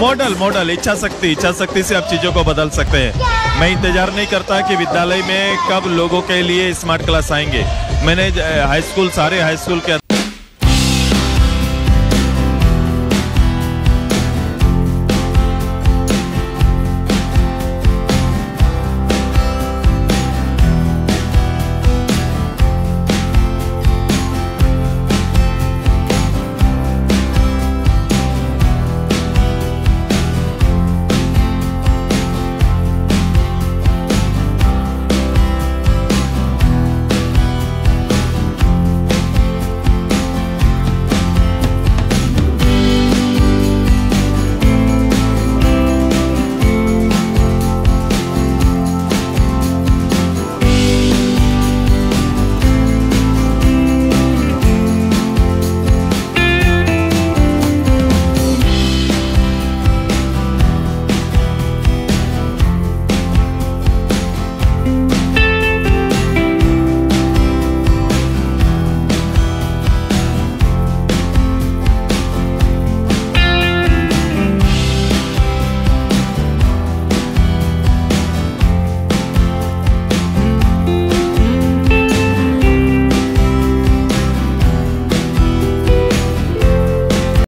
Model model इच्छा शक्ति से आप चीज़ों को बदल सकते हैं। मैं इंतजार नहीं करता कि विद्यालय में कब लोगों के लिए स्मार्ट क्लास आएंगे। मैंने हाई स्कूल सारे हाई स्कूल के